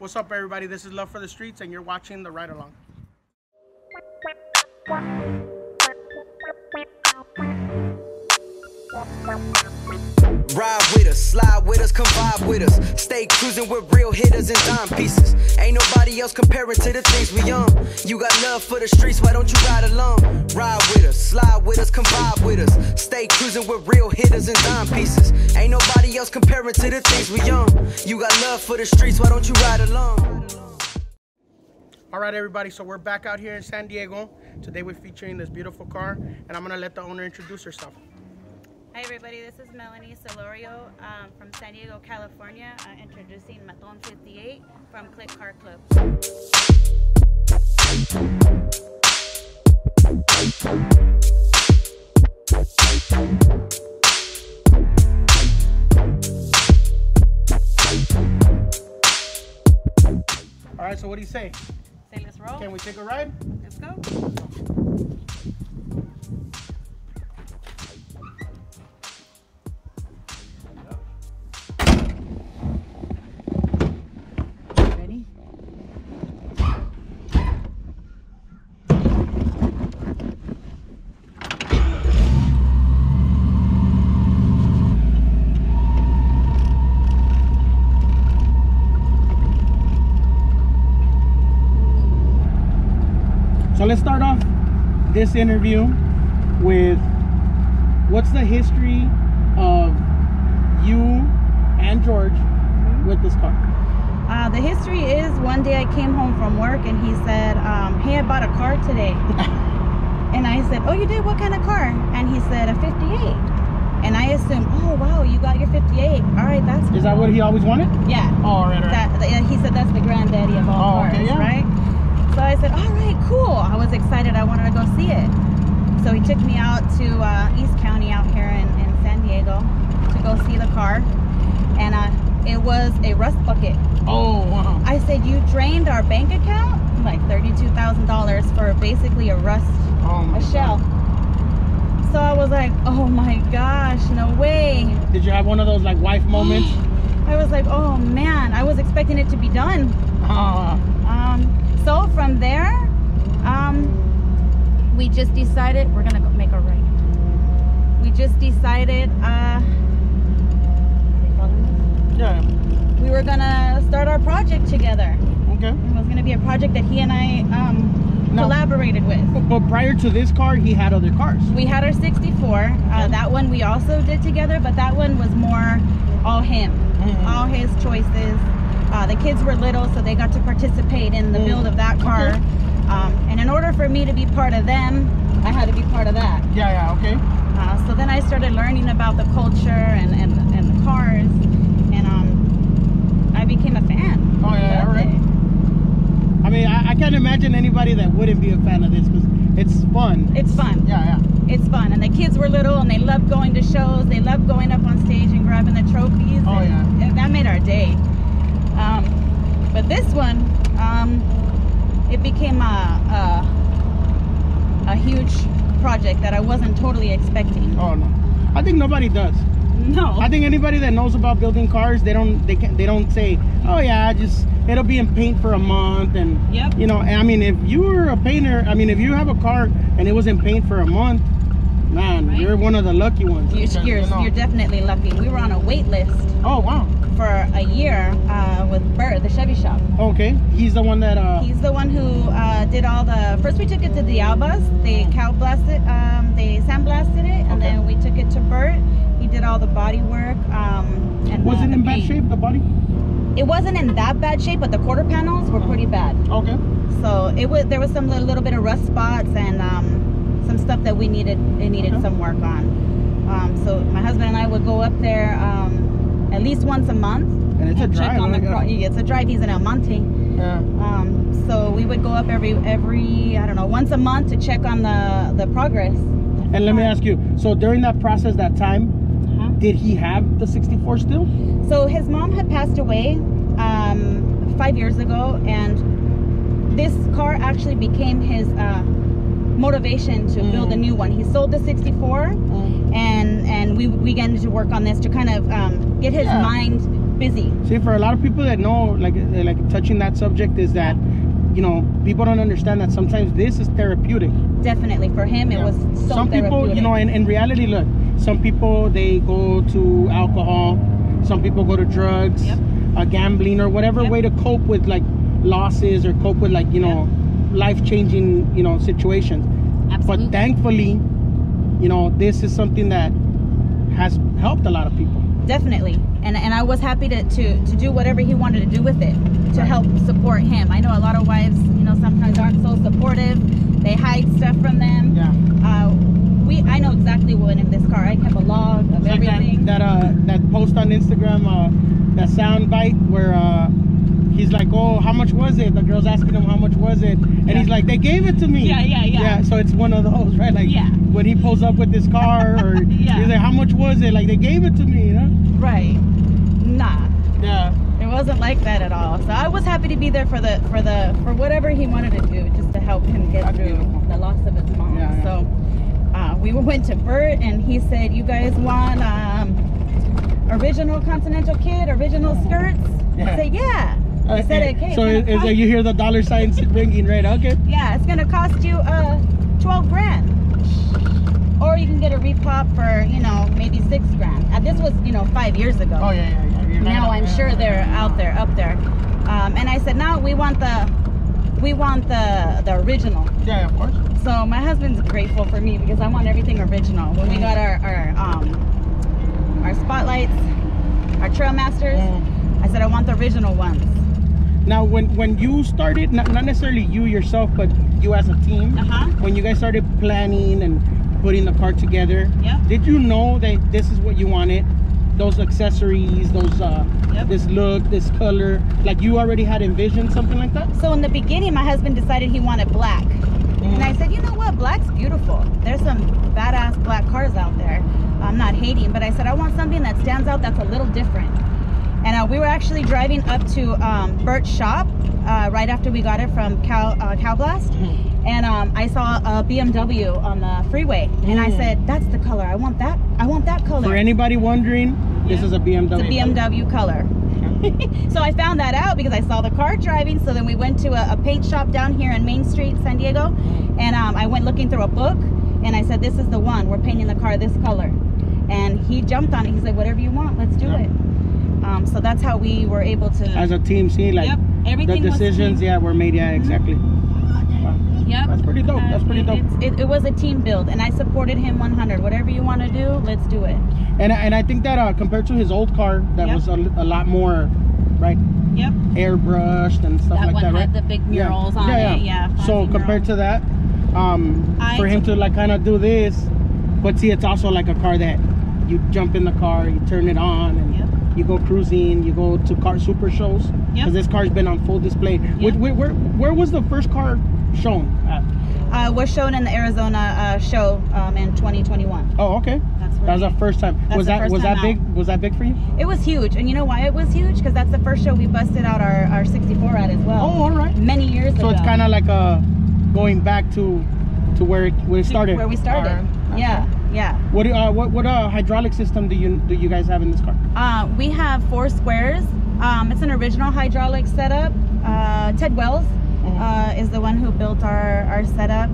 What's up, everybody? This is Love 4 The Streets, and you're watching The Ride Along. Ride with us, slide with us, come vibe with us. Stay cruising with real hitters and dime pieces. Ain't nobody else comparing to the things we own. You got love for the streets, why don't you ride along? Ride with us, slide with us, come vibe with us. Stay cruising with real hitters and dime pieces. Ain't nobody else comparing to the things we own. You got love for the streets, why don't you ride along? Alright everybody, so we're back out here in San Diego. Today we're featuring this beautiful car, and I'm going to let the owner introduce herself. Hi everybody, this is Melanie Solorio from San Diego, California, introducing Maton 58 from Click Car Club. Alright, so what do you say? Say let's roll. Can we take a ride? Let's go. So let's start off this interview with what's the history of you and George with this car? The history is one day I came home from work and he said, hey, I bought a car today. And I said, oh, you did? What kind of car? And he said, a 58. And I assumed, oh, wow, you got your 58. All right, that's cool. Is that what he always wanted? Yeah. Oh, right. He said that's the granddaddy of all cars, okay, yeah. Right? So I said, all right, cool. I was excited. I wanted to go see it. So he took me out to East County out here in San Diego to go see the car. And it was a rust bucket. Oh, wow. I said, you drained our bank account? Like $32,000 for basically a rust, a shell. God. So I was like, oh, my gosh, no way. Did you have one of those, like, wife moments? I was like, oh, man. I was expecting it to be done. So from there, we just decided we're gonna go make a right. We just decided, yeah, we were gonna start our project together. Okay. It was gonna be a project that he and I collaborated with. But prior to this car, he had other cars. We had our '64. That one we also did together, but that one was more all him, all his choices. The kids were little, so they got to participate in the build of that car. Okay. And in order for me to be part of them, I had to be part of that. Yeah, yeah, okay. So then I started learning about the culture and the cars, and I became a fan. Oh, yeah, all right. I mean, I can't imagine anybody that wouldn't be a fan of this, because it's fun. It's fun. Yeah, yeah. It's fun. And the kids were little, and they loved going to shows. They loved going up on stage and grabbing the trophies. Oh, and, yeah. And that made our day. But this one, it became a huge project that I wasn't totally expecting. Oh no, I think nobody does. No, I think anybody that knows about building cars, they don't say, oh yeah, just it'll be in paint for a month and yep. You know, I mean, if you were a painter, I mean, if you have a car and it was in paint for a month, man, right? You're one of the lucky ones. You're definitely lucky. We were on a wait list. Oh wow. For a year with Burt, the Chevy shop. Okay, he's the one that. He's the one who did all the. First, we took it to the Alba's. They cow blasted, they sandblasted it, and then we took it to Burt. He did all the body work. And was it in bad shape, the body? It wasn't in that bad shape, but the quarter panels were pretty bad. Okay. So it was. There was some little bit of rust spots and some stuff that we needed. It needed some work on. So my husband and I would go up there. At least once a month, and it's a drive. Check on the car. It's a drive. He's in El Monte. Yeah. So we would go up every I don't know, once a month to check on the progress. And let me ask you. So during that process, that time, did he have the '64 still? So his mom had passed away 5 years ago, and this car actually became his motivation to build a new one. He sold the '64, and we began to work on this to kind of get his mind busy. See, for a lot of people that know, like touching that subject, is that, you know, people don't understand that sometimes this is therapeutic. Definitely. For him, it was so some therapeutic. People, you know, in reality, look, some people, they go to alcohol. Some people go to drugs, gambling, or whatever way to cope with, like, losses or cope with, like, you know, life-changing, you know, situations. Absolutely. But thankfully, you know, this is something that has helped a lot of people. Definitely. And I was happy to do whatever he wanted to do with it to help support him. I know a lot of wives, you know, sometimes aren't so supportive. They hide stuff from them. Yeah. I know exactly what in this car. I kept a log of everything. That post on Instagram, that sound bite where he's like, oh, how much was it? The girl's asking him how much was it, and he's like, they gave it to me. Yeah, so it's one of those, right? Like when he pulls up with this car, or he's like, how much was it? Like, they gave it to me, you know? Right. Nah. Yeah. It wasn't like that at all. So I was happy to be there for whatever he wanted to do, just to help him get through the loss of his mom. Yeah. So we went to Burt, and he said, you guys want original continental kid, original skirts? I said, yeah. I said, okay. So it's like you hear the dollar signs ringing, right? Okay. Yeah, it's gonna cost you 12 grand. Or you can get a repop for, you know, maybe 6 grand. This was, you know, 5 years ago. Oh yeah. Now I'm sure they're out there, up there. And I said, no, we want the original. Yeah, of course. So my husband's grateful for me because I want everything original. When we got our spotlights, our Trailmasters, I said I want the original ones. Now, when you started, not necessarily you yourself, but you as a team, when you guys started planning and putting the car together, did you know that this is what you wanted? Those accessories, those this look, this color, like you already had envisioned something like that? So in the beginning, my husband decided he wanted black. And I said, you know what, black's beautiful. There's some badass black cars out there. I'm not hating, but I said, I want something that stands out, that's a little different. And we were actually driving up to Burt's shop right after we got it from Cow Blast. And I saw a BMW on the freeway. And I said, that's the color. I want that color. For anybody wondering, this is a BMW. It's a BMW color. So I found that out because I saw the car driving. So then we went to a paint shop down here in Main Street, San Diego. And I went looking through a book. And I said, this is the one. We're painting the car this color. And he jumped on it. He's like, whatever you want, let's do it. So that's how we were able to... As a team, see, like, everything the decisions, were made, exactly. Yep. That's pretty dope. That's pretty dope. It was a team build, and I supported him 100%. Whatever you want to do, let's do it. And I think that compared to his old car, that was a lot more, right? Yep. Airbrushed and stuff like that, right? That one had the big murals on it, So compared to that, for him to, like, kind of do this, but see, it's also like a car that you jump in the car, you turn it on, and you go cruising, you go to car super shows, because this car's been on full display. Where was the first car shown at? Was shown in the Arizona show in 2021. Oh, okay. That was the first time. Was that big for you? It was huge, and you know why it was huge? Because that's the first show we busted out our 64 at as well. Oh, all right. Many years ago. So it's kind of like going back to where it started. Where we started. Okay. Yeah. What hydraulic system do you guys have in this car? We have 4 squares. It's an original hydraulic setup. Ted Wells is the one who built our setup.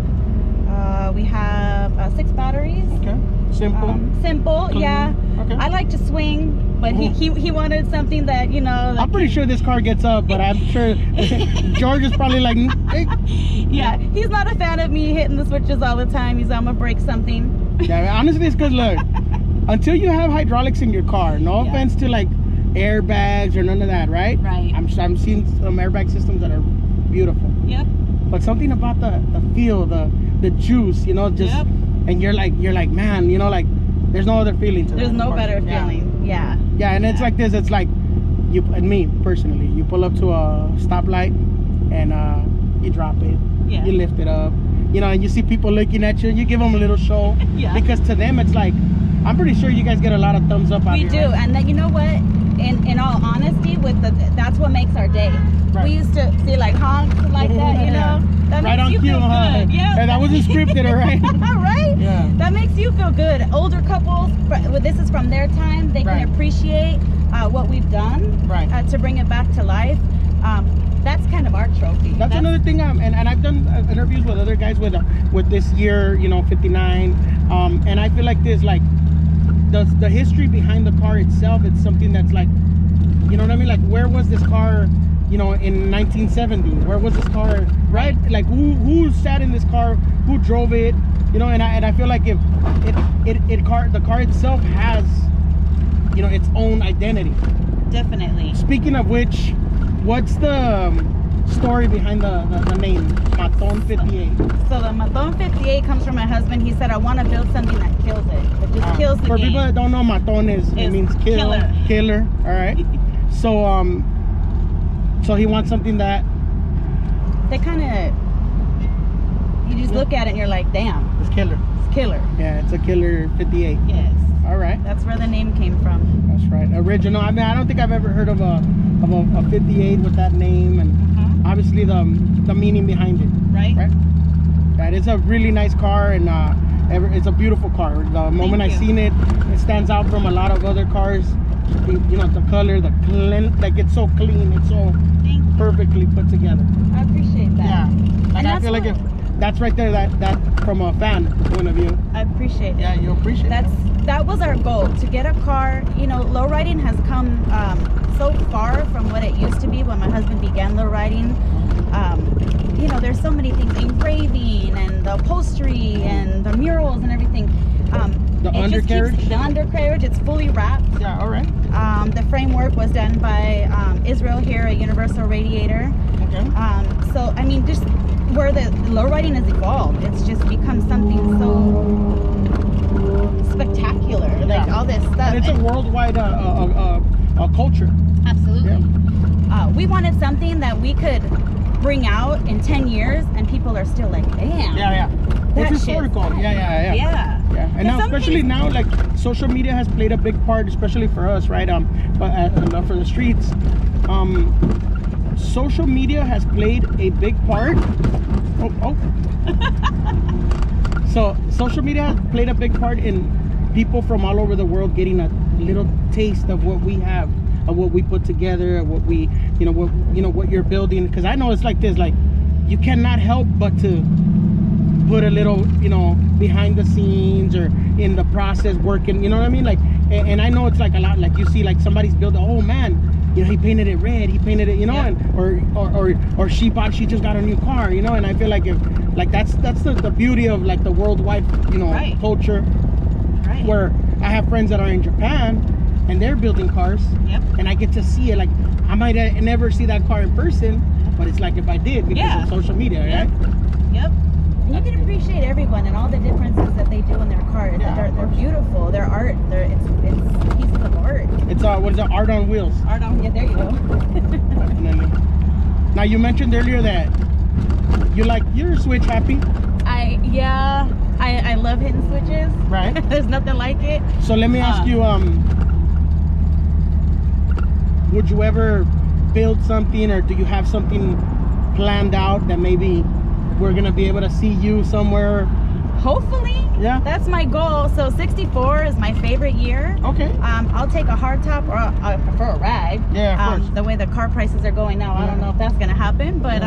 We have 6 batteries. Okay. Simple. Simple. Clean. Yeah. Okay. I like to swing. But he wanted something that, you know... Like, I'm pretty sure this car gets up, but I'm sure George is probably like... Hey. Yeah, he's not a fan of me hitting the switches all the time. He's like, I'm going to break something. Yeah, honestly, it's because, look, until you have hydraulics in your car, no offense to, like, airbags or none of that, right? Right. I'm seeing some airbag systems that are beautiful. Yep. But something about the feel, the juice, you know, just... Yep. And you're like, man, you know, like, there's no other feeling to that. There's no better feeling. Yeah. Yeah, and it's like this. It's like you and me personally. You pull up to a stoplight, and you drop it. Yeah. You lift it up. You know, and you see people looking at you. You give them a little show. Because to them, it's like, I'm pretty sure you guys get a lot of thumbs up. We do, right? And then, you know what? In all honesty, that's what makes our day. Right. We used to see like honks like that, you know. That right makes on you cue, feel good. Yeah. And that wasn't scripted, right? Right. Yeah. That makes you feel good. Older couples, this is from their time. They can appreciate. what we've done, right, to bring it back to life. That's kind of our trophy. That's another thing. And I've done interviews with other guys with this year, you know, 59. And I feel like there's like the history behind the car itself. It's something that's like, you know what I mean? Like, where was this car, you know, in 1970? Where was this car, right? Like, who sat in this car? Who drove it? You know, and I feel like if the car itself has, you know, its own identity. Definitely. Speaking of which, what's the story behind the name Maton 58? So the Maton 58 comes from my husband. He said, I want to build something that kills it. That just kills the game. For people that don't know, Maton it means killer. All right. So he wants something that they kind of, you just look at it and you're like, damn. It's killer. It's killer. Yeah, it's a killer 58. Yes. All right. That's where the name came from. That's right. Original. I mean, I don't think I've ever heard of a 58 with that name, and obviously the meaning behind it. Right. Right. That is a really nice car, and it's a beautiful car. The moment I seen it, it stands out from a lot of other cars. You know, the color, the clean, like it's so clean, it's so perfectly put together. I appreciate that. Yeah. Like, and I feel like it, that's right there. That from a fan point of view. I appreciate it. Yeah, you appreciate it. That was our goal, to get a car. You know, low riding has come so far from what it used to be when my husband began low riding. You know, there's so many things, engraving and the upholstery and the murals and everything. The undercarriage? The undercarriage, it's fully wrapped. Yeah, all right. The framework was done by Israel here at Universal Radiator. Okay. So, I mean, just where the low riding has evolved, it's just become something so spectacular, like all this stuff. And it's a worldwide culture. Absolutely. Yeah. We wanted something that we could bring out in 10 years and people are still like, damn. Yeah, yeah. It's historical. Yeah. And now, especially now, like, social media has played a big part, especially for us, right? But at Love 4 The Streets, social media has played a big part. So social media has played a big part in people from all over the world getting a little taste of what we have, of what we put together, what we, what you're building. Because I know it's like this, like, you cannot help but to put a little, you know, behind the scenes or in the process working. You know what I mean? Like, and I know it's like a lot. Like, you see, like, somebody's built. Oh man, you know, he painted it red. He painted it. You know, and or she just got a new car. You know, and I feel like if. Like that's the beauty of like the worldwide, you know, culture. Right. Where I have friends that are in Japan and they're building cars. Yep. And I get to see it. Like, I might never see that car in person, but it's like if I did because of social media, right? Yep. And you can appreciate everyone and all the differences that they do in their cars. Yeah, they're beautiful. Their art. It's pieces of art. It's what is it? Art on wheels. Art on wheels. Yeah, there you go. Definitely. Now you mentioned earlier that. You're switch happy. I love hitting switches. Right. There's nothing like it. So let me ask you, would you ever build something, or do you have something planned out that maybe we're gonna be able to see you somewhere? Hopefully. Yeah. That's my goal. So 64 is my favorite year. Okay. I'll take a hard top, or I prefer a ride. Yeah, of course. The way the car prices are going now, I don't know if that's gonna happen, but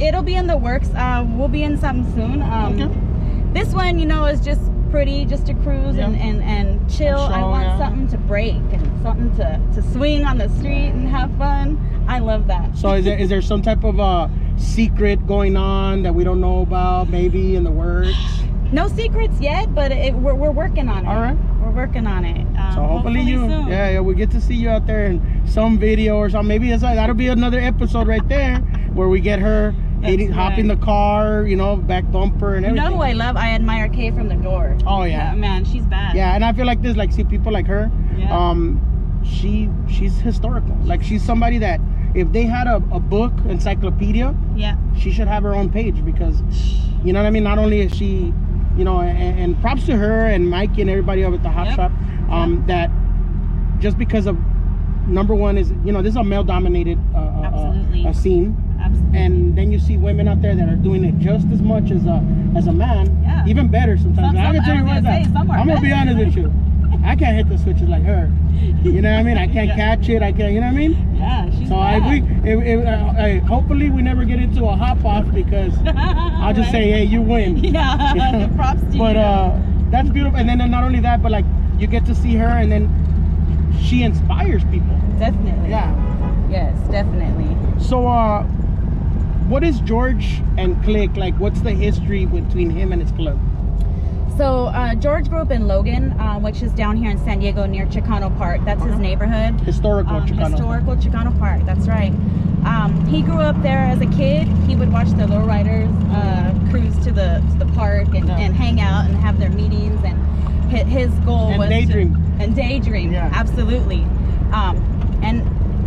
it'll be in the works. We'll be in something soon. This one, you know, is just pretty, just to cruise and chill. I want something to break and something to swing on the street and have fun. I love that. So is there some type of secret going on that we don't know about, maybe in the works? No secrets yet, but we're working on it. All right, we're working on it. So hopefully you, soon. We get to see you out there in some video or something. Maybe that'll be another episode right there where we get her hopping the car, you know, back bumper and everything. You know who I admire Kay from the door. Oh yeah, man, she's bad. Yeah, and I feel like this, like, see people like her. Yeah. She's historical. Like, she's somebody that if they had a book encyclopedia, she should have her own page, because you know what I mean. Not only is she and props to her and Mikey and everybody over at the Hot Shop. That just because of number one is, you know, this is a male-dominated scene, and then you see women out there that are doing it just as much as a man, even better sometimes. I'm gonna be honest with you. I can't hit the switches like her. You know what I mean? I can't catch it. I can't. You know what I mean? Yeah. She's so bad. Hopefully we never get into a hop off because I'll just say, hey, you win. Yeah. You know? Props to you. But that's beautiful. And then not only that, but like you get to see her, and then she inspires people. Definitely. Yeah. Yes, definitely. So what is George and Click like? What's the history between him and his club? So George grew up in Logan, which is down here in San Diego near Chicano Park. That's his neighborhood. Historical Chicano. Historical Chicano Park, that's right. He grew up there as a kid. He would watch the lowriders cruise to the park and hang out and have their meetings. And his goal was daydream. And daydream, yeah. Absolutely. And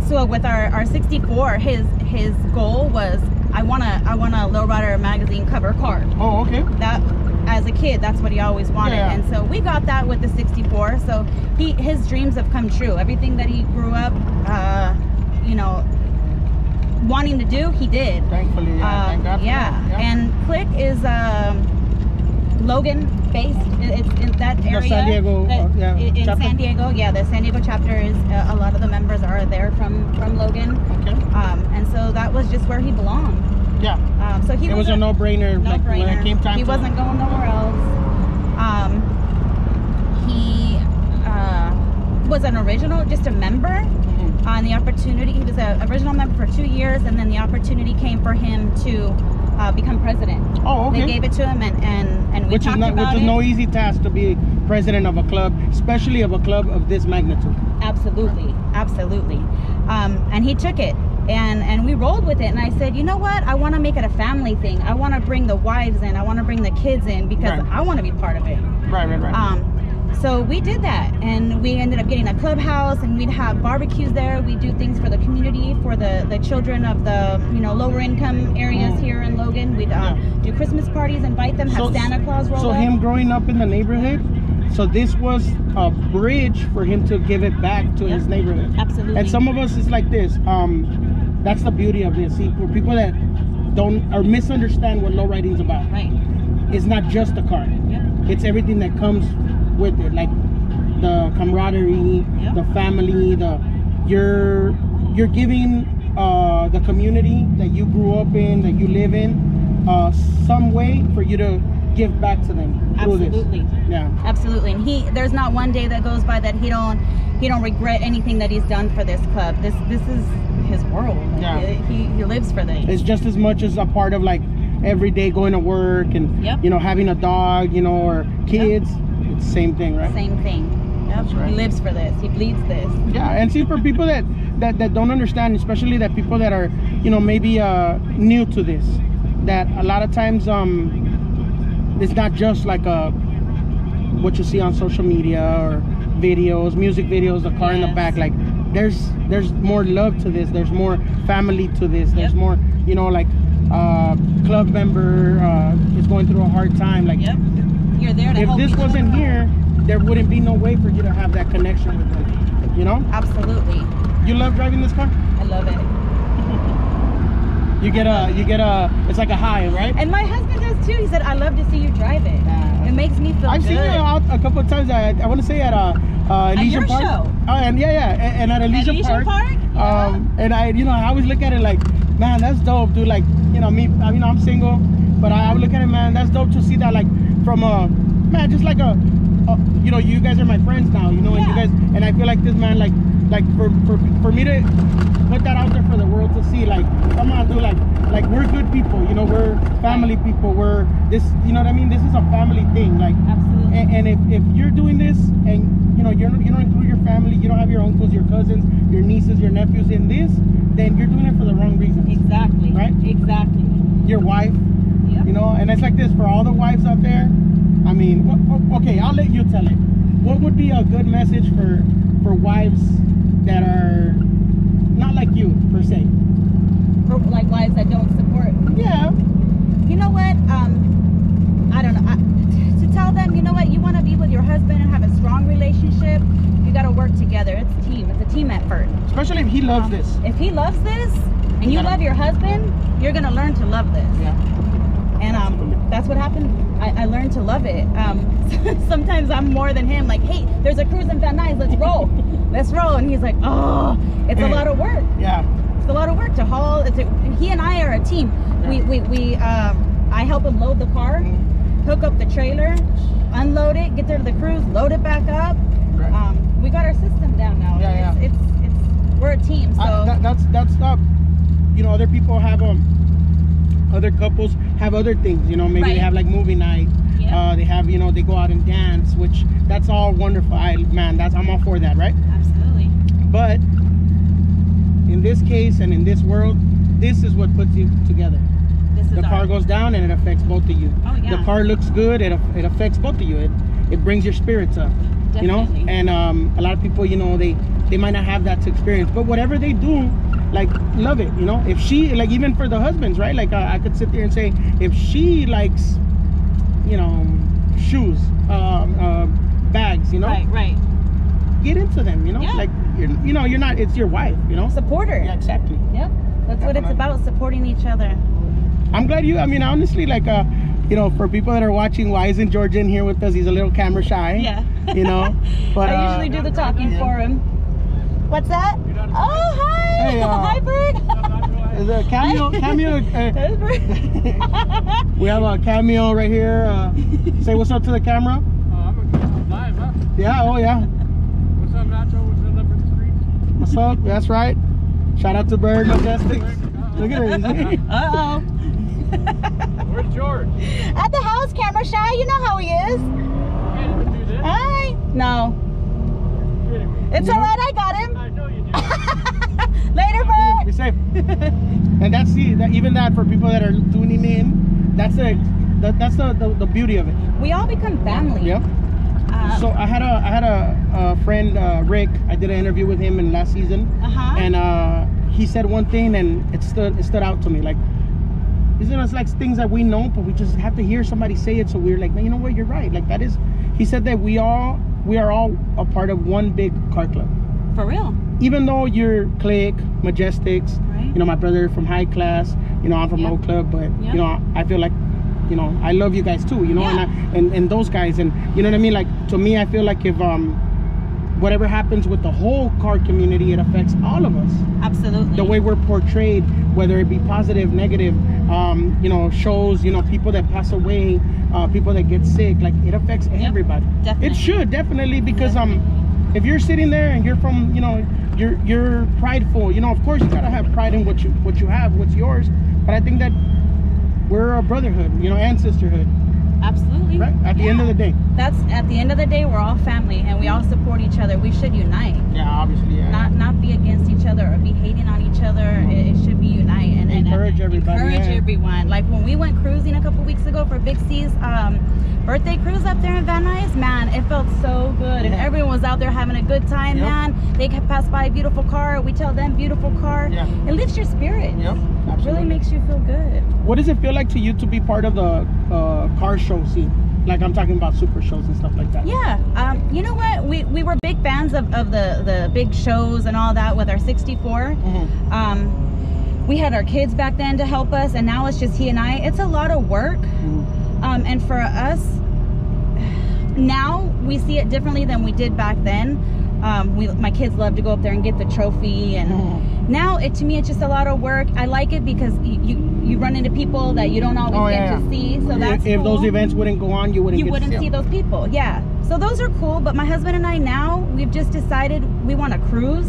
so with our 64, his goal was, I want a lowrider magazine cover car. Oh, okay. That. As a kid, that's what he always wanted, yeah. And so we got that with the 64. So his dreams have come true. Everything that he grew up, you know, wanting to do, he did. Thankfully, yeah. Thank God for that. Yeah. And Click is Logan based. It's in that area. The San Diego. In San Diego, yeah. The San Diego chapter is a lot of the members are there from Logan. Okay. And so that was just where he belonged. Yeah. So he was a no-brainer. Like when it came time, he wasn't going nowhere else. He was an original, just a member. Mm-hmm. On the opportunity, he was an original member for 2 years, and then the opportunity came for him to become president. Oh, okay. They gave it to him, and we talked about it. Which is no easy task to be president of a club, especially of a club of this magnitude. Absolutely, absolutely. And he took it. And we rolled with it, and I said, you know what? I want to make it a family thing. I want to bring the wives in. I want to bring the kids in because I want to be part of it. Right. So we did that, and we ended up getting a clubhouse, and we'd have barbecues there. We do things for the community, for the children of the lower income areas here in Logan. We'd do Christmas parties, invite them, have Santa Claus roll up. So him growing up in the neighborhood. So this was a bridge for him to give it back to his neighborhood. Absolutely. And some of us is like this. That's the beauty of this. See, for people that don't or misunderstand what lowriding is about. Right. It's not just a car. Yep. It's everything that comes with it, like the camaraderie, the family, you're giving the community that you grew up in, that you live in, some way for you to give back to them. Absolutely. Yeah. Absolutely. And there's not one day that goes by that he don't regret anything that he's done for this club. This is his world. Yeah. He lives for that. It's just as much as a part of like every day going to work and having a dog, or kids. It's the same thing, right? Same thing. Yep. That's right. He lives for this. He bleeds this. Yeah, and see, for people that don't understand, especially that people that are, maybe new to this, that a lot of times it's not just like what you see on social media or videos, music videos, the car in the back. Like there's more love to this. There's more family to this. There's more, like club member is going through a hard time. Like you're there to help. If this wasn't here, there wouldn't be no way for you to have that connection with them. Absolutely. You love driving this car? I love it. You get a, it's like a high, right? And my husband does too. He said, I love to see you drive it. It makes me feel good. I've seen you out a couple of times. I want to say at Elysian Park. Show. And at Elysian Park. And I always look at it like, man, that's dope, dude. Like, I'm single, but I look at it, man, that's dope to see that, like, from you guys are my friends now, and you guys, and I feel like this, man, like for me to put that out there for the world to see, like, come on, dude, like we're good people, we're family people, we're this, this is a family thing, like. Absolutely. And if you're doing this and you don't include your family, you don't have your uncles, your cousins, your nieces, your nephews in this, then you're doing it for the wrong reasons. Exactly. Right? Exactly. Your wife. Yep. And it's like this for all the wives out there. I mean, okay, I'll let you tell it. What would be a good message for wives that are not like you, per se? Like wives that don't support? Yeah. You know what? I don't know. To tell them, you know what? You want to be with your husband and have a strong relationship. You got to work together. It's a team. It's a team effort. Especially if he loves this. If he loves this and you love your husband, you're going to learn to love this. Yeah. And that's what happened. I learned to love it. Sometimes I'm more than him, like, hey, there's a cruise in Van Nuys, let's roll. Let's roll. And he's like, oh, it's a lot of work. Yeah. It's a lot of work to haul. He and I are a team. Yeah. I help him load the car, hook up the trailer, unload it, get there to the cruise, load it back up. Right. We got our system down now. Yeah, we're a team. So that's not, you know, other people have other couples have other things, you know, maybe they have like movie night, they have, you know, they go out and dance, which that's all wonderful. I'm all for that, right? Absolutely. But in this case and in this world, this is what puts you together. The car goes down and it affects both of you. Oh, yeah. The car looks good, it affects both of you. It brings your spirits up. Definitely. You know, and a lot of people, you know, they might not have that to experience, but whatever they do, like, love it, you know. If she, like, even for the husbands, right? Like, I could sit there and say, if she likes, you know, shoes, bags, you know, right, get into them, you know. Yeah. Like, you know, you're not, it's your wife, you know. Support her. Yeah, exactly. Yep, that's what it's about, supporting each other. I'm glad you, I mean, honestly, like, you know, for people that are watching, why isn't George in here with us? He's a little camera shy. Yeah. You know, but I usually do the talking for him. What's that? Oh, hi! Hey, hi, Burt! Is a cameo. We have a cameo right here. Say what's up to the camera. I'm live, huh? Yeah, oh yeah. What's up, Nacho? What's up, Love 4 The Streets? What's up? That's right. Shout out to Bird Majestic. Look at her. Uh-oh. Where's George? At the house, camera shy. You know how he is. You can't even do this. Hi. No. You're kidding me. It's alright, I got him. I know you do. Later, Bert. Be safe. And that's even that for people that are tuning in. That's the beauty of it. We all become family. Yeah. So I had a friend, Rick. I did an interview with him in last season. And he said one thing, and it stood out to me. Like, you know, it's like things that we know, but we just have to hear somebody say it. So we're like, you know what? You're right. Like that is. He said that we are all a part of one big car club. For real. Even though you're Click, Majestics, you know, my brother from High Class, you know, I'm from Low Club, but, you know, I feel like, you know, I love you guys too, you know, and those guys, and you know what I mean? Like, to me, I feel like if whatever happens with the whole car community, it affects all of us. Absolutely. The way we're portrayed, whether it be positive, negative, you know, shows, you know, people that pass away, people that get sick, like it affects everybody. Definitely. It should definitely, because if you're sitting there and you're from, you know, you're prideful, you know, of course you gotta have pride in what you have, what's yours. But I think that we're a brotherhood, you know, and sisterhood. Absolutely. Right? At the end of the day. That's at the end of the day, we're all family and we all support each other. We should unite. Yeah, obviously. Yeah. Not be against each other or be hating on each other. It should be unite and encourage everybody. Encourage everyone. Like when we went cruising a couple weeks ago for Big C's birthday cruise up there in Van Nuys, man, it felt so good. And everyone was out there having a good time, man. They passed by a beautiful car. We tell them beautiful car. Yeah. It lifts your spirit. Yep. Absolutely. It really makes you feel good. What does it feel like to you to be part of the car show scene? Like I'm talking about super shows and stuff like that. Yeah, you know what? We were big fans of the big shows and all that with our 64. We had our kids back then to help us, and now it's just he and I. It's a lot of work, and for us now we see it differently than we did back then. My kids love to go up there and get the trophy, and now to me it's just a lot of work. I like it because you run into people that you don't always get to see, so that's if cool. Those events wouldn't go on, you wouldn't see those people. So those are cool, but my husband and I now we've just decided we want to cruise.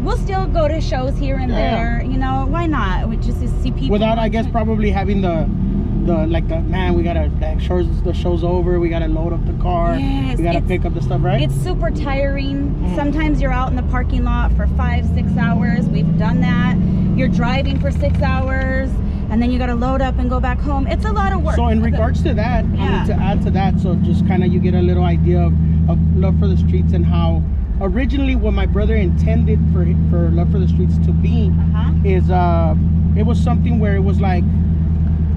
We'll still go to shows here and there, you know, why not? We just see people without I guess probably having the show's over, we gotta load up the car, we gotta pick up the stuff, right? It's super tiring. Sometimes you're out in the parking lot for 5-6 hours. We've done that. You're driving for 6 hours and then you gotta load up and go back home. It's a lot of work. So in regards to that, I need to add to that, so just kind of you get a little idea of Love 4 The Streets and how originally what my brother intended for Love 4 The Streets to be is it was something where it was like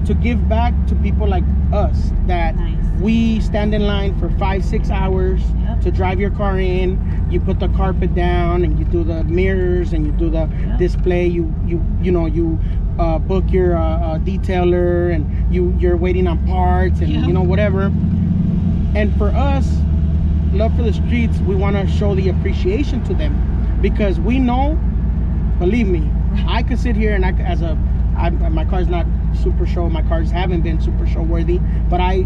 to give back to people like us that we stand in line for 5-6 hours to drive your car in. You put the carpet down and you do the mirrors and you do the display. You know you book your detailer, and you're waiting on parts, and you know, whatever. And for us, Love for the Streets, we want to show the appreciation to them, because we know, believe me, I could sit here and my car's not super show, my cars haven't been super show worthy, but I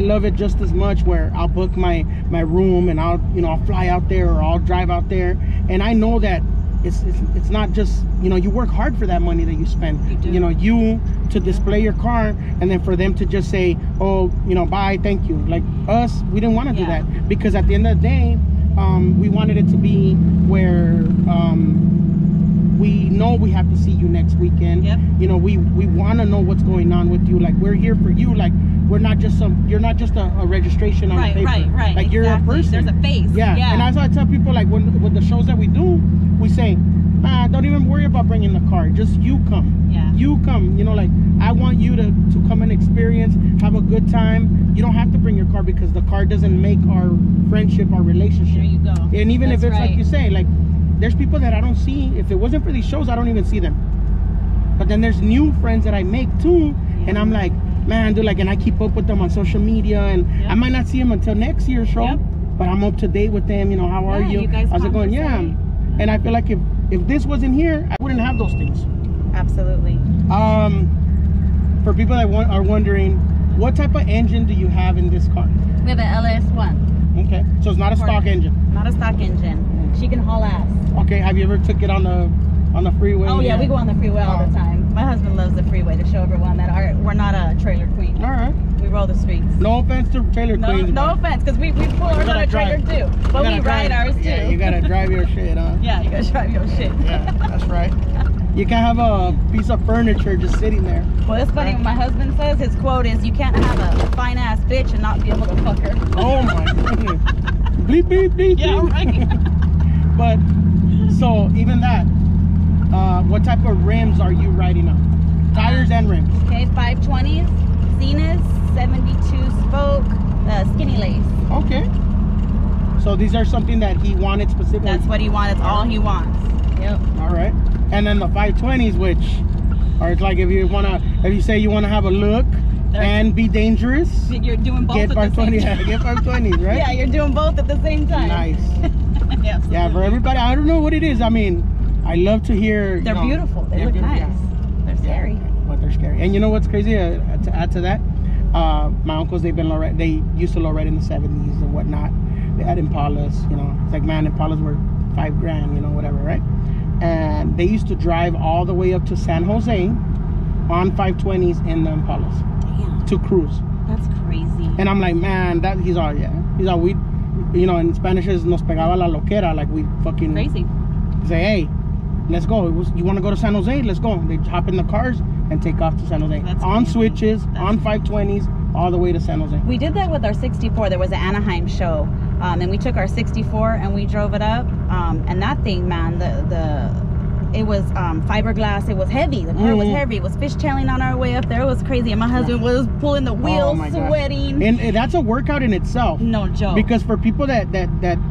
love it just as much, where I'll book my room and I'll, you know, I'll fly out there or I'll drive out there, and I know that it's not just, you know, you work hard for that money that you spend, you know, you to display your car, and then for them to just say, oh, you know, bye, thank you. Like us, we didn't want to do that, because at the end of the day, we wanted it to be where we know we have to see you next weekend. You know, we want to know what's going on with you. Like, we're here for you. Like, we're not just you're not just a registration on paper. Right. Like, you're a person. There's a face. Yeah. And that's why I tell people, like, with the shows that we do, we say, don't even worry about bringing the car. Just you come. You come. You know, like, I want you to come and experience, have a good time. You don't have to bring your car, because the car doesn't make our friendship, our relationship. There you go. And even if it's like you say, like, there's people that I don't see. If it wasn't for these shows, I don't even see them. But then there's new friends that I make too, and I'm like, man, dude, like, and I keep up with them on social media, and I might not see them until next year's show, but I'm up to date with them. You know, how are you? How's it going? And I feel like if this wasn't here, I wouldn't have those things. Absolutely. For people that are wondering, what type of engine do you have in this car? We have an LS1. Okay, so it's not a stock engine. Not a stock engine. She can haul ass. Okay, have you ever took it on the freeway? Oh yeah, we go on the freeway all the time. My husband loves the freeway, to show everyone that we're not a trailer queen. All right. We roll the streets. No offense to trailer queens. No offense, because we pull ours on a trailer too. But we ride ours too. Yeah, you gotta drive your shit, huh? Yeah, you gotta drive your shit. Yeah, that's right. You can't have a piece of furniture just sitting there. Well, it's funny. Right? My husband says, his quote is, you can't have a fine ass bitch and not be able to fuck her. Oh my goodness. Bleep, bleep, bleep. Yeah, right. But, so, even that. What type of rims are you riding on? Tires and rims. Okay, 520s, Zenas, 72 spoke, skinny lace. Okay. So these are something that he wanted specifically. That's what he wanted. That's all he wants. Yep. All right. And then the 520s, which are like, if you say you wanna have a look and be dangerous, you're doing both. Get 520s. Get 520s, right? Yeah, you're doing both at the same time. Nice. Yeah. Absolutely. Yeah. For everybody, I don't know what it is. I mean, I love to hear. They're beautiful. They look nice. They're scary. But they're scary. And you know what's crazy? To add to that, my uncles, they used to lowride in the 70s and whatnot. They had Impalas, you know. It's like, man, Impalas were $5 grand, you know, whatever, right? And they used to drive all the way up to San Jose on 520s in the Impalas. Damn. To cruise. That's crazy. And I'm like, man, he's all, we, you know, in Spanish is nos pegaba la loquera, like we fucking crazy. Say, hey, let's go. You want to go to San Jose? Let's go. They hop in the cars and take off to San Jose. That's on switches, on 520s, all the way to San Jose. We did that with our 64. There was an Anaheim show, and we took our 64 and we drove it up. And that thing, man, it was fiberglass. It was heavy. The car was heavy. It was fishtailing on our way up there. It was crazy. And my husband was pulling the wheels, sweating. And that's a workout in itself. No joke. Because for people that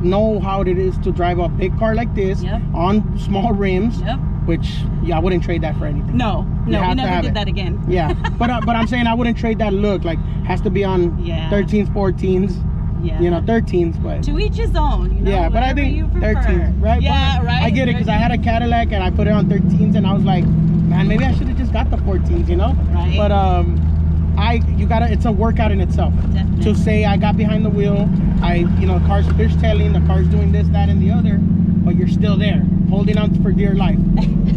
know how it is to drive a big car like this on small rims, which I wouldn't trade that for anything. No, we never did that again. Yeah, but I'm saying I wouldn't trade that look. Like, has to be on 13s, 14s. Yeah. You know, 13s, but to each his own. You know, yeah, but I think 13s, right? Yeah, but right. I get it, because I had a Cadillac and I put it on 13s, and I was like, man, maybe I should have just got the 14s, you know? Right. But it's a workout in itself. Definitely. To say I got behind the wheel, the car's fishtailing, the car's doing this, that, and the other, but you're still there, holding on for dear life.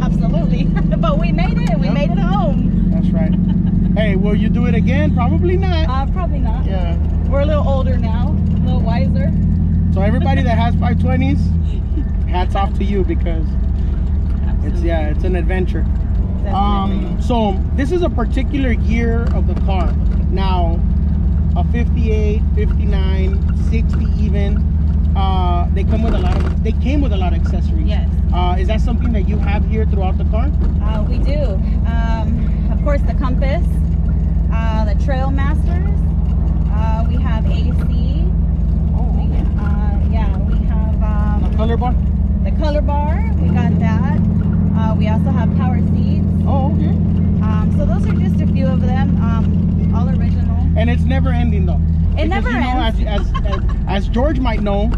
Absolutely, but we made it. We made it home. That's right. Hey, will you do it again? Probably not. Probably not. Yeah. We're a little older now, a little wiser. So everybody that has 520s, hats off to you, because it's an adventure. So this is a particular year of the car. Now, a 58, 59, 60 even, they came with a lot of accessories. Yes. Is that something that you have here throughout the car? We do. Of course, the Compass, the Trailmasters. We have AC. We have the color bar. The color bar, we got that. We also have power seats. Oh, okay. few of them, all original. And it's never ending though. It never ends. As George might know,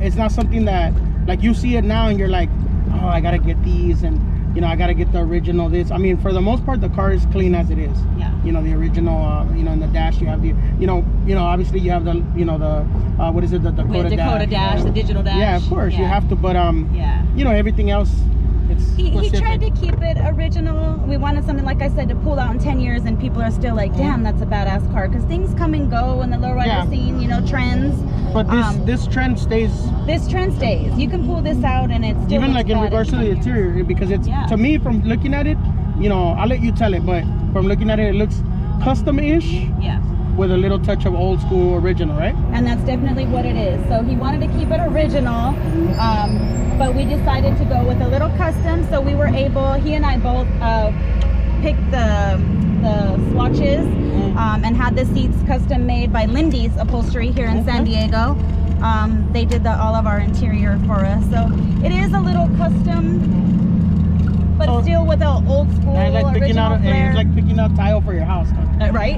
it's not something that, like, you see it now and you're like, oh, I gotta get these, and you know, I gotta get the original this. I mean, for the most part, the car is clean as it is. Yeah. You know, the original. You know, in the dash, you have the, you know, obviously you have the, you know, the, what is it, the Dakota dash, you know? The digital dash. Yeah, of course, yeah. You have to, but yeah. You know, everything else. It's he tried to keep it original. We wanted something, like I said, to pull out in 10 years and people are still like, damn, that's a badass car, because things come and go in the lowrider scene, you know, trends. But this trend stays. This trend stays. You can pull this out and it's still, even like in regards to the interior, because it's, to me, from looking at it, you know, I'll let you tell it, but from looking at it, it looks custom-ish. Yeah. With a little touch of old school original, right? And that's definitely what it is. So he wanted to keep it original, but we decided to go with a little custom. So we were able, he and I both picked the swatches and had the seats custom made by Lindy's Upholstery here in San Diego. They did all of our interior for us. So it is a little custom, but still with an old school original flair. It's like picking out tile for your house, right?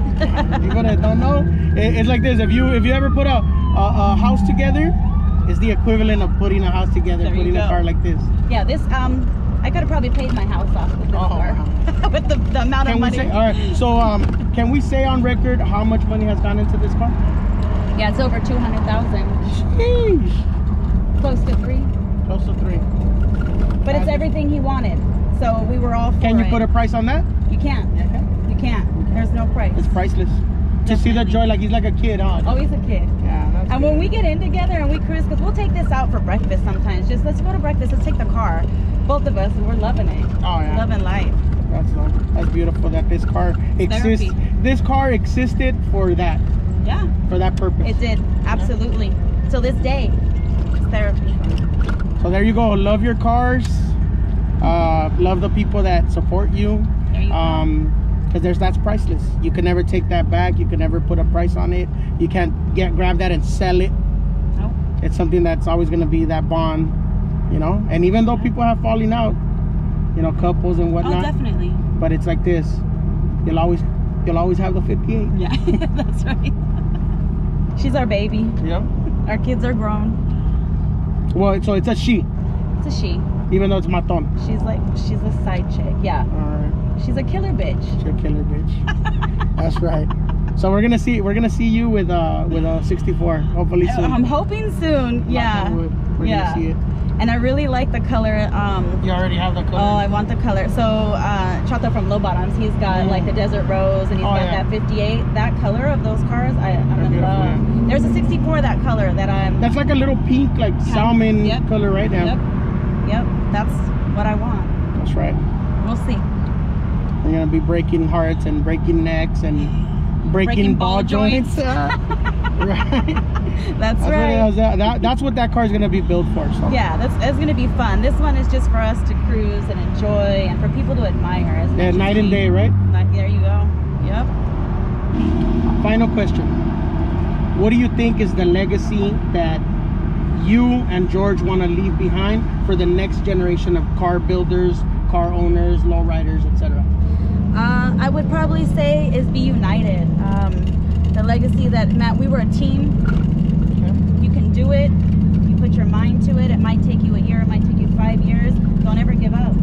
People that don't know, it's like this. If you ever put a house together, it's the equivalent of putting a house together, putting a car like this. Yeah, this I could have probably paid my house off with this car, with the amount of money. Say, all right, so can we say on record how much money has gone into this car? Yeah, it's over 200,000. Sheesh. Close to three. Close to three. But it's everything he wanted. So we were all for it. Can you put a price on that? You can't. Okay. You can't. There's no price. It's priceless. To see the joy, like he's like a kid, huh? Oh, he's a kid. Yeah. That's and good. When we get in together and we cruise, because we'll take this out for breakfast sometimes. Just let's go to breakfast. Let's take the car, both of us, and we're loving it. Oh yeah. Loving life. That's beautiful that this car exists. Therapy. This car existed for that. Yeah. For that purpose. It did, absolutely. Yeah. Till this day, it's therapy. So there you go. Love your cars. Love the people that support you, because that's priceless. You can never take that back. You can never put a price on it. You can't grab that and sell it. Nope. It's something that's always going to be that bond, you know. And even though people have fallen out, you know, couples and whatnot, definitely, but it's like this, you'll always have the 58. Yeah. That's right. She's our baby. Yeah, our kids are grown. Well, so it's a she. It's a she. Even though it's Maton. She's a side chick, yeah. Alright. She's a killer bitch. She's a killer bitch. That's right. So we're gonna see you with a 64, hopefully soon. I'm hoping soon, yeah. We're gonna see it. And I really like the color. You already have the color. Oh, I want the color. So Chato from Low Bottoms, he's got like the desert rose, and he's got that 58. That color of those cars, I'm in love. Yeah. There's a 64 that color that I'm. That's like a little pink, like salmon color right now. Yep, that's what I want. That's right. We'll see. We're gonna be breaking hearts and breaking necks and breaking ball joints. Right. That's right. That's what that car is gonna be built for. So. Yeah, that's gonna be fun. This one is just for us to cruise and enjoy, and for people to admire. Yeah, night and day, right? There you go. Yep. Final question. What do you think is the legacy that you and George want to leave behind for the next generation of car builders, car owners, lowriders, etc.? I would probably say is be united. The legacy that, Matt, we were a team. Okay. You can do it. You put your mind to it. It might take you a year. It might take you 5 years. Don't ever give up.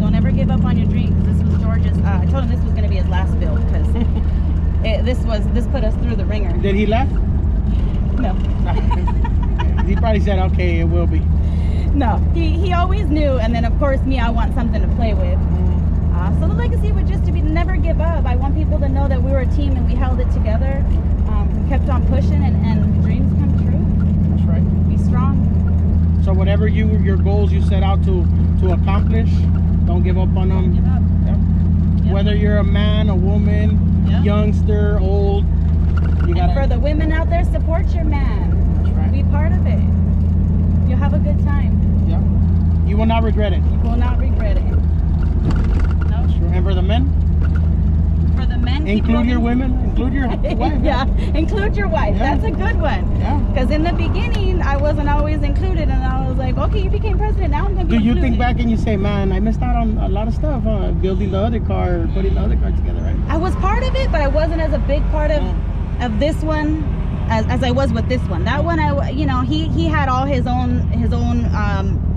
Don't ever give up on your dream. This was George's. I told him this was going to be his last build, because this put us through the ringer. Did he laugh? No. He probably said, okay, it will be. No, he always knew. And then, of course, me, I want something to play with. So the legacy would just be never give up. I want people to know that we were a team and we held it together. We kept on pushing, and dreams come true. That's right. Be strong. So whatever your goals you set out to accomplish, don't give up on them. Don't give up. Yep. Yep. Whether you're a man, a woman, youngster, old. And for the women out there, support your man. Be part of it. You'll have a good time. Yeah. You will not regret it. You will not regret it. No. Sure. And for the men? For the men, Include your women, include your wife. Yeah, include your wife. Yeah. That's a good one. Yeah. Because in the beginning, I wasn't always included, and I was like, okay, you became president, now I'm going to be included. Do you think back and you say, man, I missed out on a lot of stuff, huh? Building the other car, putting the other car together, right? I was part of it, but I wasn't as a big part of this one as I was with this one. That one, I, you know, he had all his own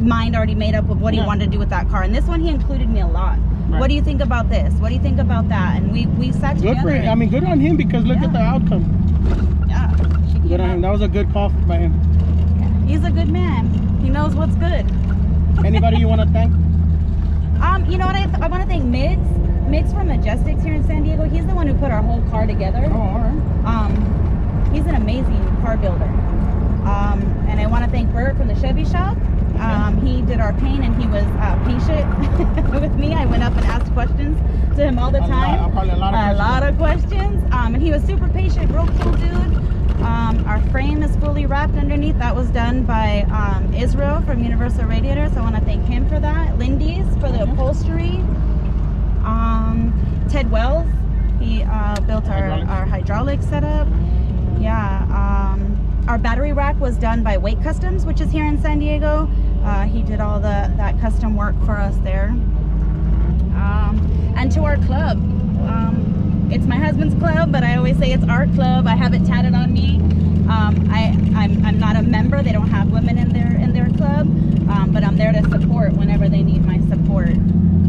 mind already made up of what he wanted to do with that car, and this one he included me a lot. Right. What do you think about this? What do you think about that? And we sat together. Good for him. I mean, good on him, because look at the outcome. Yeah. Good on him. That was a good call by him. Yeah. He's a good man. He knows what's good. Anybody you want to thank? You know what? I want to thank Mids from Majestics here in San Diego. He's the one who put our whole car together. Oh, all right. He's an amazing car builder. And I want to thank Burt from the Chevy shop. He did our paint, and he was patient with me. I went up and asked questions to him all the time. A lot of questions. And he was super patient, real cool dude. Our frame is fully wrapped underneath. That was done by Israel from Universal Radiator, so I want to thank him for that. Lindy's for the upholstery. Ted Wells, he built our hydraulic setup. Yeah. Our battery rack was done by Weight Customs, which is here in San Diego. He did all that custom work for us there. And to our club. It's my husband's club, but I always say it's our club. I have it tatted on me. I'm not a member. They don't have women in their club, but I'm there to support whenever they need my support.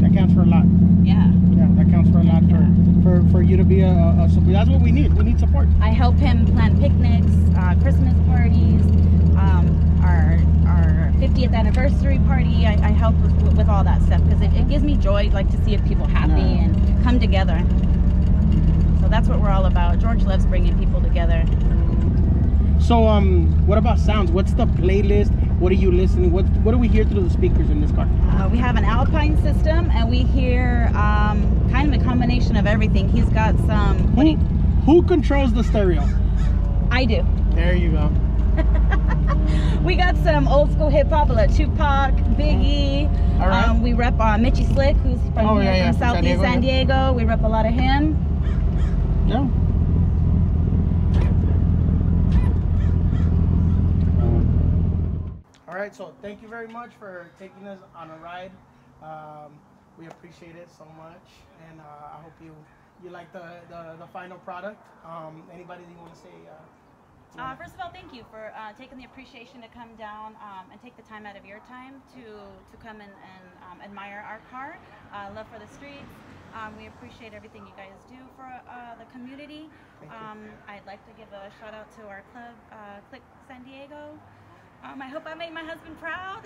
That counts for a lot. Yeah. Yeah, that counts for a lot for you to be a support. That's what we need. We need support. I help him plan picnics, Christmas parties, our 50th anniversary party. I help with all that stuff because it gives me joy, like to see if people happy and come together. So that's what we're all about. George loves bringing people together. So what about sounds? What's the playlist? What are you listening? What do we hear through the speakers in this car? We have an Alpine system, and we hear kind of a combination of everything. He's got some... Who controls the stereo? I do. There you go. We got some old school hip hop like Tupac, Biggie. All right. We rep Mitchie Slick, who's from, from Southeast San Diego. We rep a lot of him. Yeah. All right, so thank you very much for taking us on a ride. We appreciate it so much, and I hope you like the final product. Anybody that you want to say? First of all, thank you for taking the appreciation to come down and take the time out of your time to come and admire our car. Love for the Streets. We appreciate everything you guys do for the community. I'd like to give a shout out to our club, Click San Diego. I hope I made my husband proud.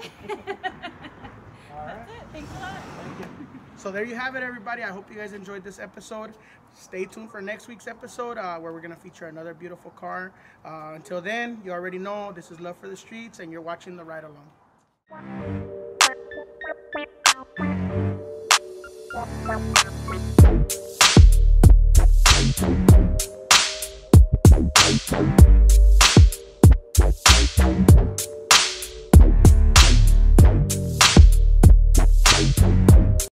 All right. That's it. Thanks a lot. Thank you. So there you have it, everybody. I hope you guys enjoyed this episode. Stay tuned for next week's episode where we're going to feature another beautiful car. Until then, you already know, this is Love for the Streets, and you're watching The Ride Along.